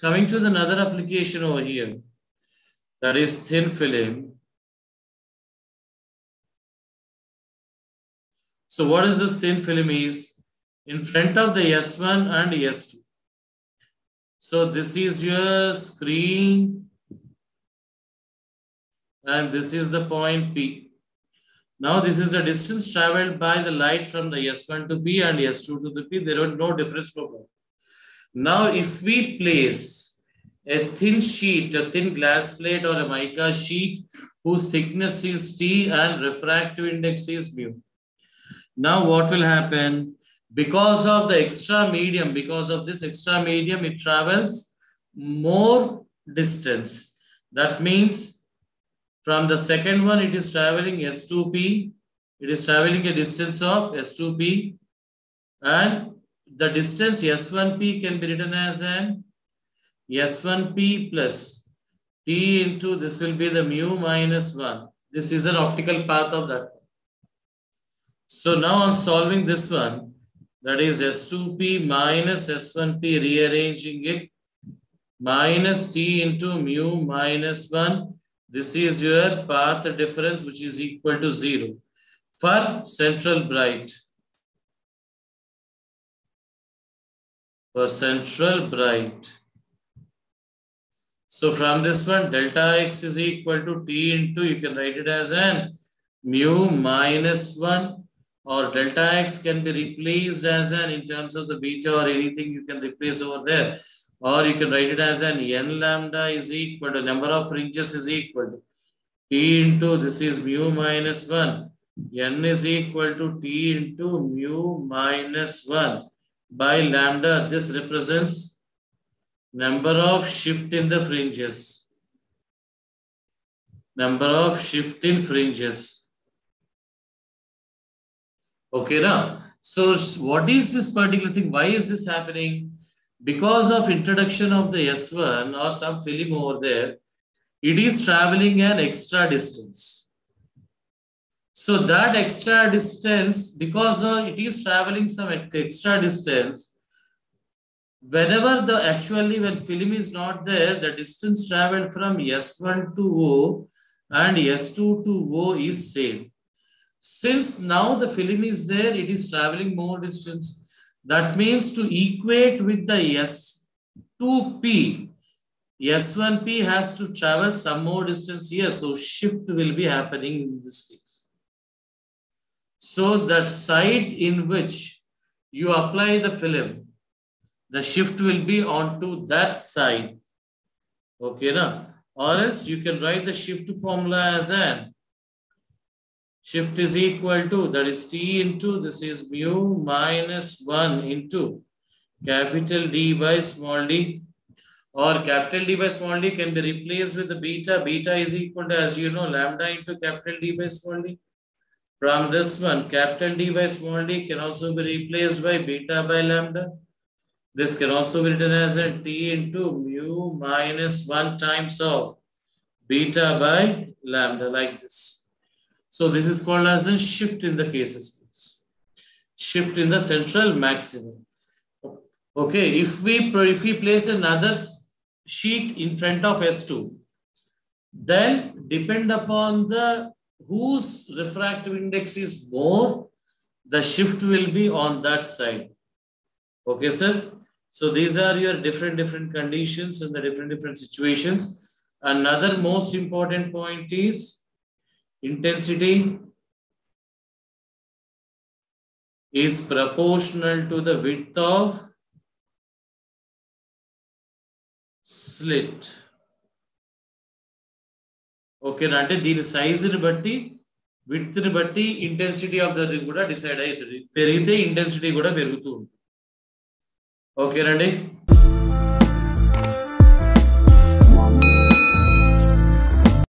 Coming to the another application over here, that is thin film. So what is this thin film is? In front of the S1 and S2. So this is your screen and this is the point P. Now this is the distance traveled by the light from the S1 to P and S2 to the P. There is no difference problem. Now if we place a thin sheet, a thin glass plate or a mica sheet whose thickness is T and refractive index is mu. Now what will happen? Because of the extra medium, because of this extra medium, it travels more distance. That means from the second one, it is traveling S2P. It is traveling a distance of S2P. And the distance S1P can be written as an S1P plus T into, this will be the mu minus 1. This is an optical path of that. So now I'm solving this one. That is S2P minus S1P, rearranging it, minus T into mu minus 1. This is your path difference, which is equal to 0 for central bright. For central bright. So from this one, delta X is equal to T into, you can write it as an mu minus 1. Or delta X can be replaced as an, in terms of the beta or anything you can replace over there. Or you can write it as an N lambda is equal to, number of fringes is equal to T into, this is mu minus 1. N is equal to T into mu minus 1 by lambda. This represents number of shift in the fringes. Number of shift in fringes. Okay, now, so what is this particular thing? Why is this happening? Because of introduction of the S1 or some film over there, it is traveling an extra distance. So that extra distance, because it is traveling some extra distance, whenever the, actually when film is not there, the distance traveled from S1 to O and S2 to O is same. Since now the film is there, it is traveling more distance. That means to equate with the S2P, S1P has to travel some more distance here. So shift will be happening in this case. So that side in which you apply the film, the shift will be onto that side. Okay, now, or else you can write the shift formula as an shift is equal to, that is T into, this is mu minus 1 into capital D by small d, or capital D by small d can be replaced with the beta. Beta is equal to, as you know, lambda into capital D by small d. From this one, capital D by small d can also be replaced by beta by lambda. This can also be written as a T into mu minus 1 times of beta by lambda, like this. So this is called as a shift in the cases, please. Shift in the central maximum. Okay, if we place another sheet in front of S2, then depend upon the whose refractive index is more, the shift will be on that side. Okay, sir. So these are your different conditions and the different situations. Another most important point is intensity is proportional to the width of slit. Okay, Rante, the size ni batti, width ni batti, intensity of the ring kuda decide ayitadi. Perite intensity kuda perugutundi. Okay, Rante.